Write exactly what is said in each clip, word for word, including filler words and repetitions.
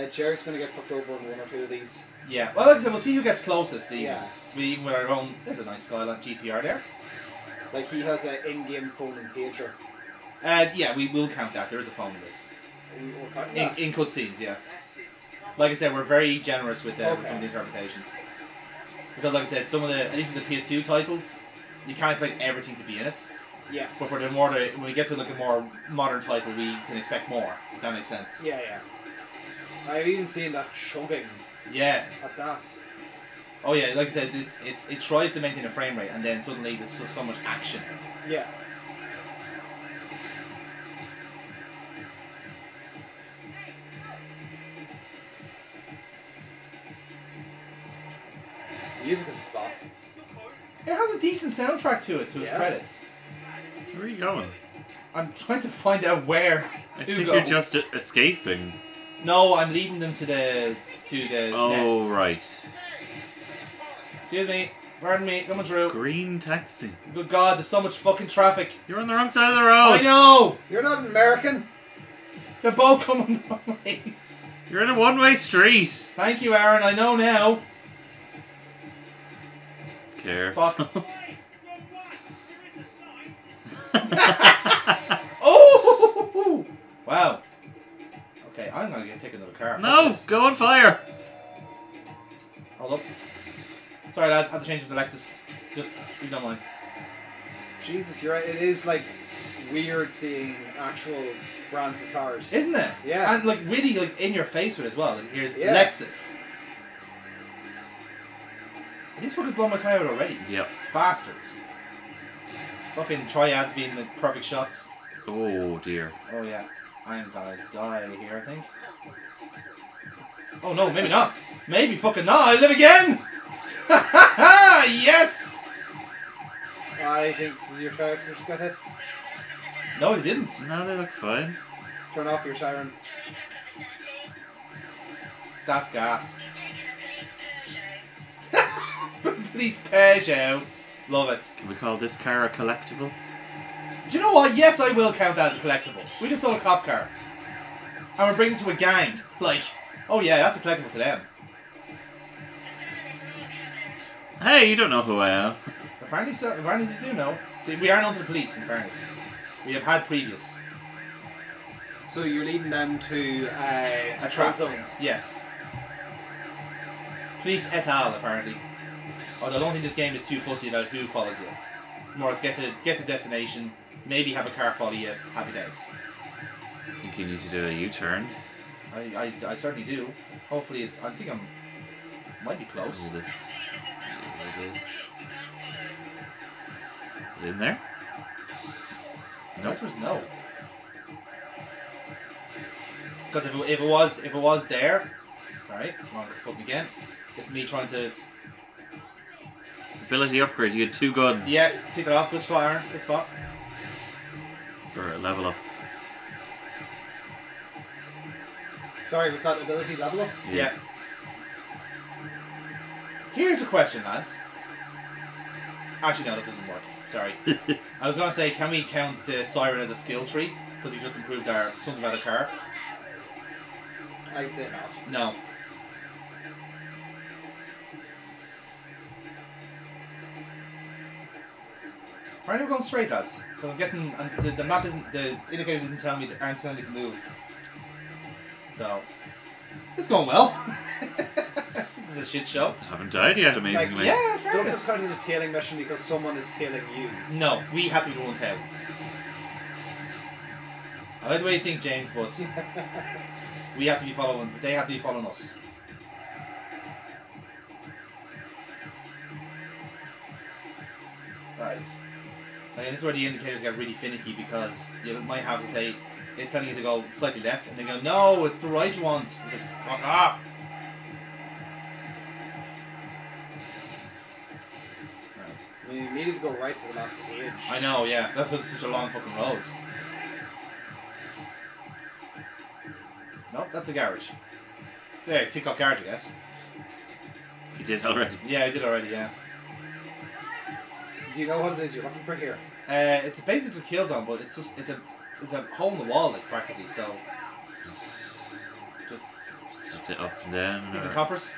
Uh, Jerry's going to get fucked over in one or two of these. Yeah, well, like I said, we'll see who gets closest, even. Yeah. We, even with our own... There's a nice Skyline G T R there. Like, he has an in-game phone and pager. Uh, yeah, we will count that. There is a phone in this. In, in cutscenes, yeah. Like I said, we're very generous with, uh, okay. with some of the interpretations. Because, like I said, some of the... At least with the P S two titles, you can't expect everything to be in it. Yeah. But for the more... When we get to like a more modern title, we can expect more. If that makes sense. Yeah, yeah. I've even seen that chugging. Yeah. At that. Oh yeah, like I said, this it's it tries to maintain a frame rate, and then suddenly there's so, so much action. Yeah. The music is bad. It has a decent soundtrack to it, to its yeah. credits. Where are you going? I'm trying to find out where I to think go. You're just escaping. No, I'm leading them to the to the oh, nest. Oh right. Excuse me, pardon me, coming through. Green taxi. Good God, there's so much fucking traffic. You're on the wrong side of the road. I know. You're not American. They're both coming the wrong way. You're in a one-way street. Thank you, Aaron. I know now. Careful. Fuck. Oh! Wow. Okay, I'm gonna get take another car. No, go on fire. Hold up. Sorry, lads, I had to change to the Lexus. Just, you don't mind. Jesus, you're right. It is like weird seeing actual brands of cars, isn't it? Yeah. And like really, like in your face with it as well. Like, here's yeah. Lexus. These fuckers blown my tire out already. Yep. Bastards. Fucking Triads being the perfect shots. Oh dear. Oh yeah. I'm gonna die here, I think. Oh no, maybe not. Maybe fucking not. I live again! Ha ha ha! Yes! I think your tires just got hit. No, they didn't. No, they look fine. Turn off your siren. That's gas. Please, Peugeot. Love it. Can we call this car a collectible? Do you know what? Yes, I will count that as a collectible. We just stole a cop car. And we're bringing it to a gang. Like, oh yeah, that's a collectible to them. Hey, you don't know who I am. Apparently, so, apparently they do know. They, we aren't on the police, in fairness. We have had previous. So you're leading them to uh, a trap zone? Yes. Police et al, apparently. Although I don't think this game is too fussy about who follows you. It's more as get to, get to destination. Maybe have a car follow you. Happy days. I think you need to do a U-turn. I, I I certainly do. Hopefully it's... I think I'm... Might be close. Ooh, this, yeah, is it in there? No. The answer is no. Because if it, if it was if it was there... Sorry. Wrong button again. It's me trying to... Ability upgrade. You had two guns. Yeah. Take it off. Good spot, Aaron. Good spot. Or level up. Sorry, was that ability level up? Yeah. yeah. Here's a question, lads. Actually, no, that doesn't work. Sorry. I was going to say, can we count the siren as a skill tree? Because we just improved our something about a car. I'd say not. No. Why are we going straight, lads? Because I'm getting uh, the, the map isn't the indicators didn't tell me to, aren't telling me to move. So it's going well. This is a shit show. I haven't died yet, amazingly. Like, yeah, fair. Doesn't sound as a tailing mission because someone is tailing you. No, we have to be the one tailing. I like the way you think, James, but we have to be following. They have to be following us. Right. I mean, this is where the indicators get really finicky because you might have to say it's telling you to go slightly left, and they go, "No, it's the right you want." It's like, fuck off. Right. We needed to go right for the last stage. I know, yeah. That's because it's such a long fucking road. Nope, that's a garage. There, tick off garage, I guess. You did already. Yeah, I did already. Yeah. Do you know what it is you're looking for here? Uh, it's basically a kill zone, but it's just it's a it's a hole in the wall, like practically. So just put it up there. Even or... coppers?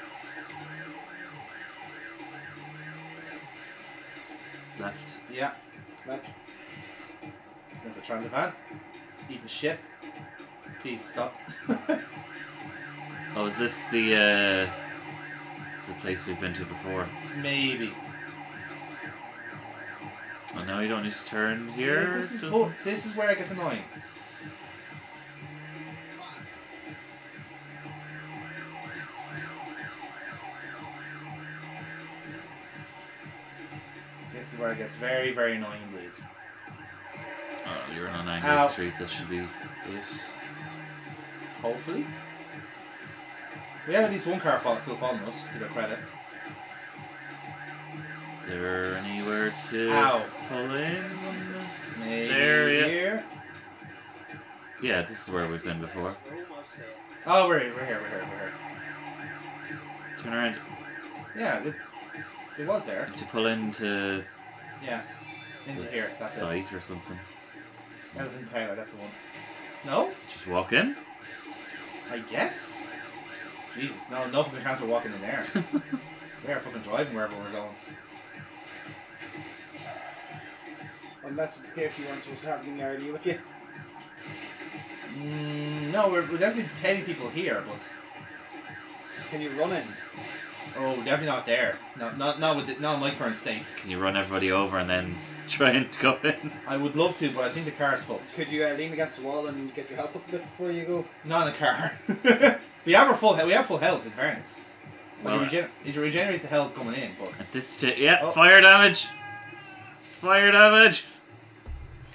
Left. Yeah, left. There's a transit van. Eating shit. Please stop. Oh, is this the uh, the place we've been to before? Maybe. Oh, now you don't need to turn See, here. This is, oh, this is where it gets annoying. This is where it gets very, very annoying indeed. Oh, you're on an angle street. That should be it. Hopefully. We have at least one car still following us, to their credit. Is there anywhere to Ow. pull in? Maybe there, yeah. Here? Yeah, this is where we've been before. Oh, we're here, we're here, we're here, we're here. Turn around. Yeah, it, it was there. To pull into... Yeah, into here, that's site it. Site or something. Elton Taylor, that's the one. No? Just walk in? I guess? Jesus, no, no fucking chance we're walking in there. We are fucking driving wherever we're going. Unless it's Casey, you weren't supposed to have any there, with you? Mm, no, we're, we're definitely telling people here, but... Can you run in? Oh, definitely not there. Not, not, not, with the, not in my current state. Can you run everybody over and then try and go in? I would love to, but I think the car's fucked. Could you uh, lean against the wall and get your health up a bit before you go? Not in a car. We have our full health. We have full health, in fairness. Well, like it, regen it regenerates the health coming in, but at this stage, yeah, oh. fire damage, fire damage.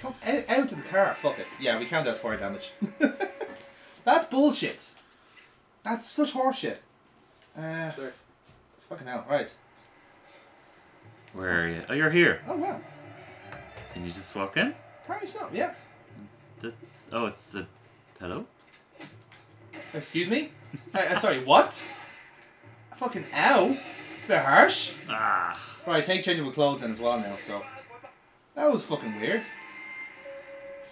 Come out, out of the car, fuck it. Yeah, we count that as fire damage. That's bullshit. That's such horseshit. Uh, sure. Fucking hell, right. Where are you? Oh, you're here. Oh wow. Can you just walk in? Car yourself, yeah. The, oh, it's the hello. Excuse me? I, I, sorry, what? Fucking ow! They're harsh! Ah. Right, take changeable clothes in as well now, so. That was fucking weird.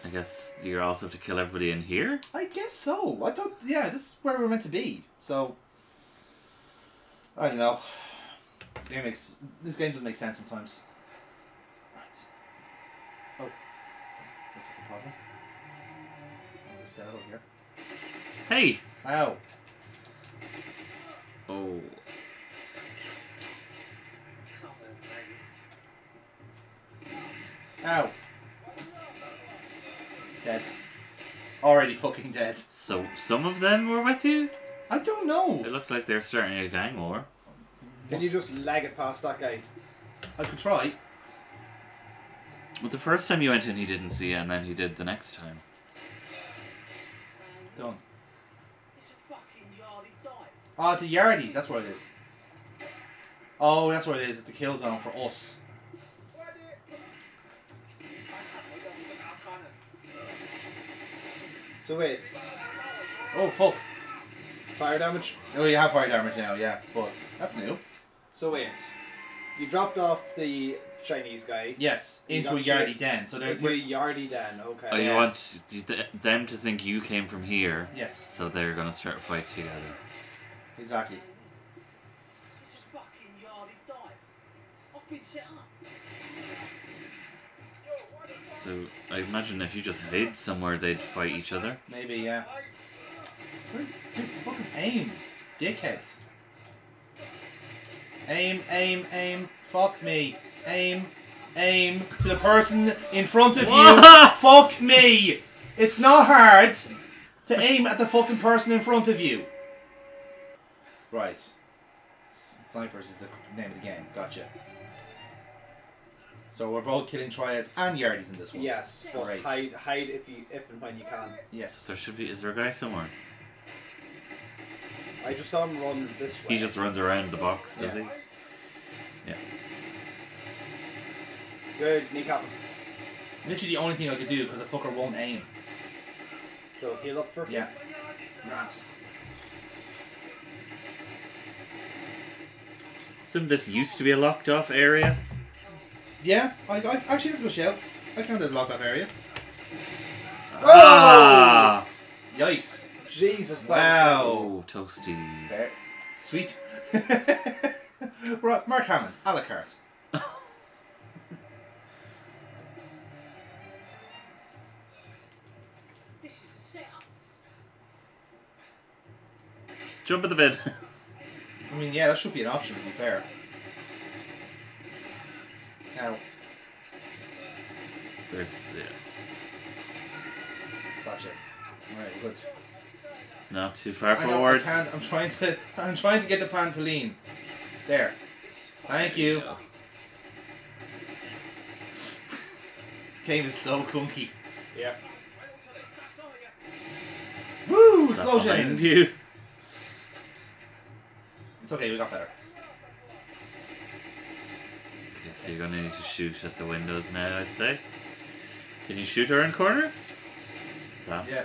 I guess you also have to kill everybody in here? I guess so. I thought, yeah, this is where we were meant to be, so. I don't know. This game, makes, this game doesn't make sense sometimes. Right. Oh. Looks like a problem. Oh, there's that over here. Hey! Ow. Oh. Ow. Dead. Already fucking dead. So, some of them were with you? I don't know. It looked like they were starting a gang war. Can you just lag it past that guy? I could try. Well, the first time you went in, he didn't see you, and then he did the next time. Done. Oh, it's a Yardies, that's what it is. Oh, that's what it is, it's a kill zone for us. So wait. Oh, fuck. Fire damage? Oh, you have fire damage now, yeah, but that's new. So wait, you dropped off the Chinese guy. Yes, into a Yardie den. So they're into a Yardie den, okay. Oh, you yes. want them to think you came from here. Yes. So they're going to start a fight together. Exactly. This is fucking Yardie dive. I've been set up. So I imagine if you just hid somewhere, they'd fight each other. Maybe, yeah. Where, fucking aim, dickheads. Aim, aim, aim. Fuck me. Aim, aim to the person in front of you. Fuck me. It's not hard to aim at the fucking person in front of you. Right. Snipers is the name of the game. Gotcha. So we're both killing Triads and Yardies in this one. Yes. Right. Hide, hide if you, if and when you can. Yes. So there should be. Is there a guy somewhere? I just saw him run this way. He just runs around the box, does yeah. he? Yeah. Good kneecap. Literally the only thing I could do because the fucker won't aim. So heal up for. Yeah. Rats. Assume this used to be a locked off area. Yeah, I, I actually let's go shout. I count as a locked off area. Ah. Oh! Yikes! Jesus, that wow. So toasty. Fair. Sweet. Right, Mark Hammond, a la carte. This is a setup. Jump at the bed. I mean, yeah, that should be an option to be fair. Now. There's, yeah. Gotcha. Alright, good. Not too far I know, forward. I can't, I'm trying to I'm trying to get the pan to lean. There. Thank you. Yeah. This game is so clunky. Yeah. Woo! Not slow James. You. It's okay, we got better. Okay, so you're gonna need to shoot at the windows now, I'd say. Can you shoot around corners? Stop. Yeah.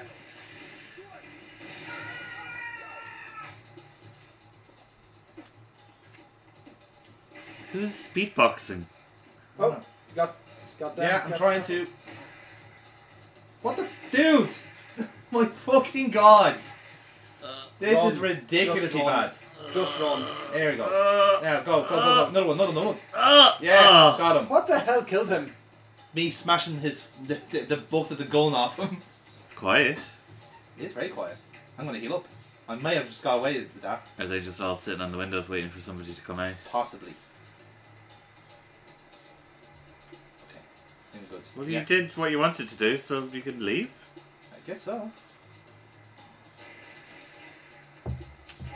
Who's speedboxing? Oh, got, got that. Yeah, got I'm trying that. to. What the, dude? My fucking god! Uh, this run. is ridiculously Just bad. Uh, Just run. There we go. Uh, now go, go, go, go. Another one, another one, another one. Uh, yes, uh, got him. What the hell killed him? Me smashing his the the, the bolt of the gun off him. It's quiet. It is very quiet. I'm gonna heal up. I may have just got away with that. Are they just all sitting on the windows waiting for somebody to come out? Possibly. Good. Well, yeah. You did what you wanted to do, so you could leave. I guess so.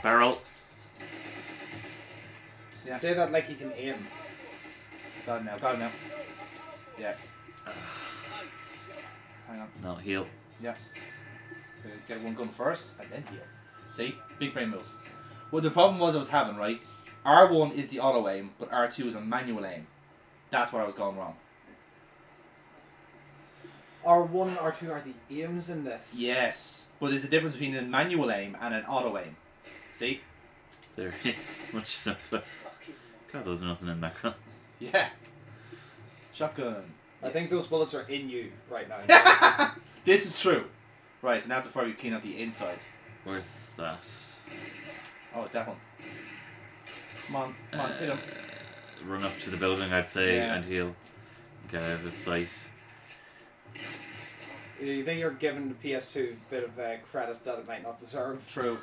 Barrel. Yeah. Say that like you can aim. Got it now, got it now. Yeah. Uh, Hang on. No, heal. Yeah. Get one gun first, and then heal. See? Big brain move. Well, the problem was I was having, right? R one is the auto aim, but R two is a manual aim. That's where I was going wrong. R one, R two are the aims in this. Yes, but there's a difference between a manual aim and an auto aim. See? There is. Much simpler. God, there's nothing in that gun. Yeah. Shotgun. I yes. think those bullets are in you right now. This is true. Right, so now I have to probably clean up the inside. Where's that? Oh, it's that one. Come on, come on, uh, hit him. Run up to the building, I'd say, yeah. and he'll get out of his sight. You think you're giving the P S two a bit of uh, credit that it might not deserve. True.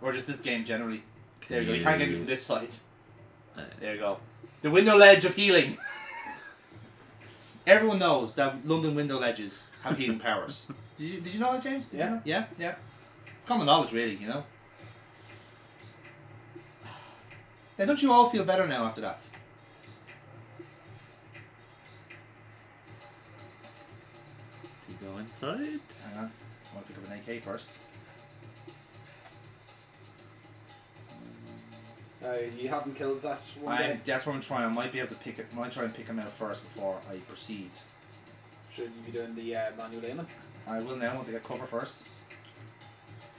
Or just this game generally. Can there you go. You can't get me from this side. Uh, there you go. The window ledge of healing. Everyone knows that London window ledges have healing powers. Did you Did you know that, James? Did yeah. You know? Yeah. Yeah. It's common knowledge, really. You know. Now, don't you all feel better now after that? Go inside. Hang on. I want to pick up an A K first. No, you haven't killed that one I, yet. That's what I'm trying. I might be able to pick it. I might try and pick him out first before I proceed. Should you be doing the uh, manual aiming? I will now. I want to get cover first.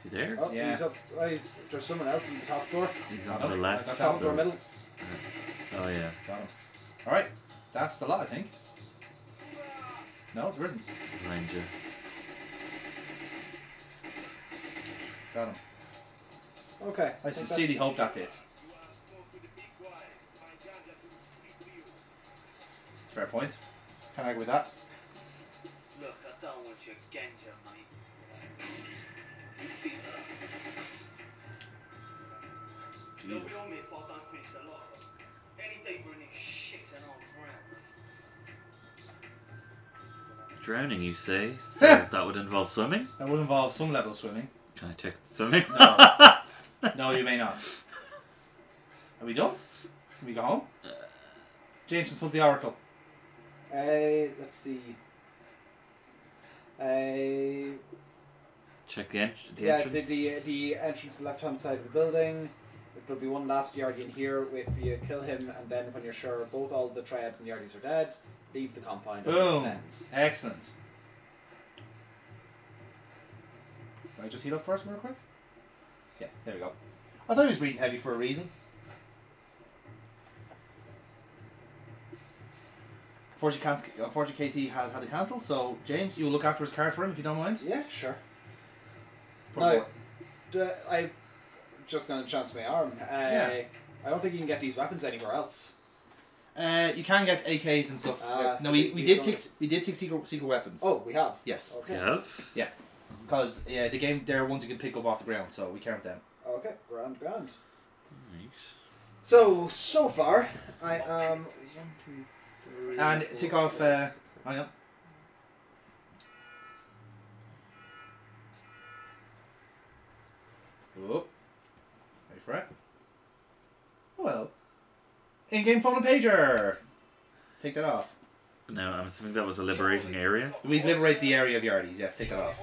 See there? Oh, yeah. He's up. Oh, he's, there's someone else in the top door. He's on the left. I got top door middle. Oh yeah. Got him. All right. That's the lot, I think. No, there isn't. Ranger. Got him. Okay. I sincerely hope that's it. It's a fair point. Can I agree with that? Look, I don't want your ganja, mate. You'll be on me if I don't finish the lot. Any day we're in this shit and I'll drown. Drowning, you say? So that would involve swimming? That would involve some level of swimming. Can I check swimming? No. No, you may not. Are we done? Can we go home? Uh, James, consult the Oracle. Uh, let's see. Uh, check the, en the yeah, entrance. Yeah, the, the, the entrance to the left-hand side of the building. There'll be one last Yardian here. If you kill him, and then when you're sure both all the Triads and Yardies are dead, leave the compound. Boom! Excellent. Can I just heal up first, real quick? Yeah, there we go. I thought he was breathing heavy for a reason. Unfortunately, Casey has had to cancel, so James, you'll look after his car for him if you don't mind. Yeah, sure. No, I just gonna chance my arm. Uh, yeah. I don't think you can get these weapons anywhere else. Uh, you can get A Ks and stuff. Uh, no, so we, we did take get... we did take secret secret weapons. Oh, we have. Yes. Okay. Yeah. Yeah. Because yeah, the game there are ones you can pick up off the ground, so we count them. Okay, grand, grand. Nice. So so far, I am. Um, and four, take off. Uh, six, six. Hang on. Oh, wait for it. Well, in-game phone and pager. Take that off. No, I'm assuming that was a liberating area. We liberate the area of Yardies. Yes, take that off.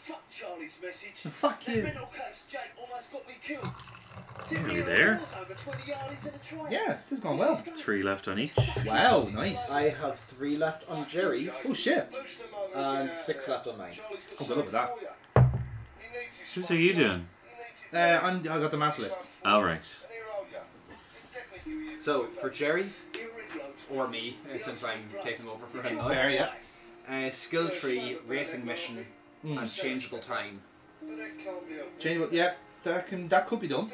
Fuck Charlie's message. Fuck you. Are you there? Yeah, this is going well. Three left on each. Wow, nice. I have three left on Jerry's. Oh shit. And six left on mine. Oh, good luck with that. What are you doing? Uh, I'm, I got the mass list. Alright. So, for Jerry, or me, since I'm taking over for him now, yeah. uh, skill tree, racing mission, mm. and changeable time. Changeable, yeah, that, can, that could be done.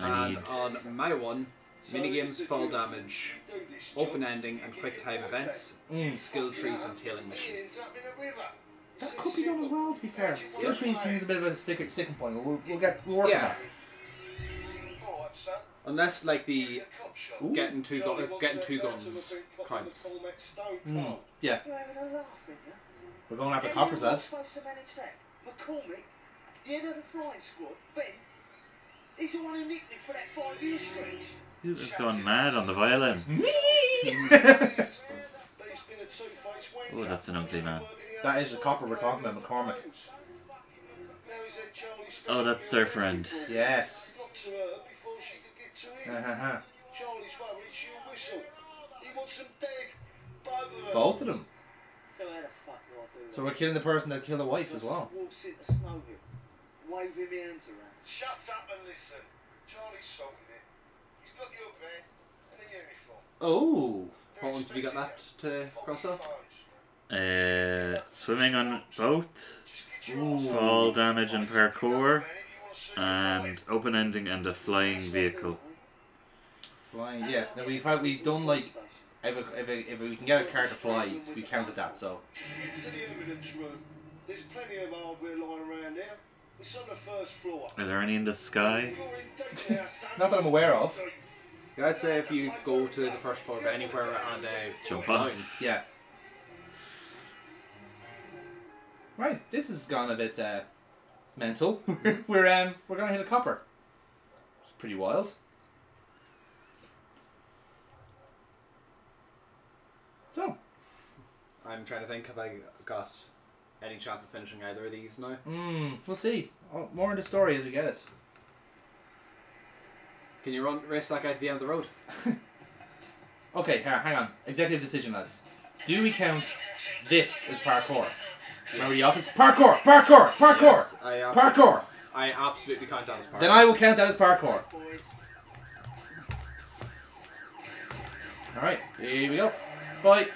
And on my one, minigames, fall damage, open ending, and quick time events, mm. skill trees, and tailing missions. That could be done as well, to be fair. Skill tree seems a bit of a sticker, sticking point. We'll, we'll get we'll work yeah. on that. Unless, like, the Ooh. getting two, go getting two guns counts. Mm. Yeah. We're going after coppers, lads. McCormick, the head of the flying squad, Ben, he's the one who nicked me for that five-year stretch. He's just gone mad on the violin. Oh, that's an ugly man. That is the copper we're talking about, McCormick. Oh, that's their friend. Yes. Uh-huh. Both of them. So we're killing the person that killed the wife as well. Shut up and listen. Charlie's sold it. He's got your bed and a uniform. Oh. What ones have you got left to cross off? Uh, swimming on boat, Ooh. fall damage and parkour, and open ending and a flying vehicle. Flying, yes. Now we've had, we've done like if a, if, a, if we can get a car to fly, we counted that. So. Into the evidence room. There's plenty of hardware lying around there. It's on the first floor. Are there any in the sky? Not that I'm aware of. Yeah, I'd say if you go to the first floor of anywhere and uh, jump off. Yeah. Right, this has gone a bit uh, mental. we're um we're gonna hit a copper. It's pretty wild. So, I'm trying to think if I got any chance of finishing either of these now. Mm, we'll see. More in the story as we get it. Can you run race that guy to the end of the road? Okay, hang on. Executive decision, lads. Do we count this as parkour? Yes. Remember the office? Parkour! Parkour! Parkour! Yes, I parkour! I absolutely count that as parkour. Then I will count that as parkour. Alright, here we go. Bye.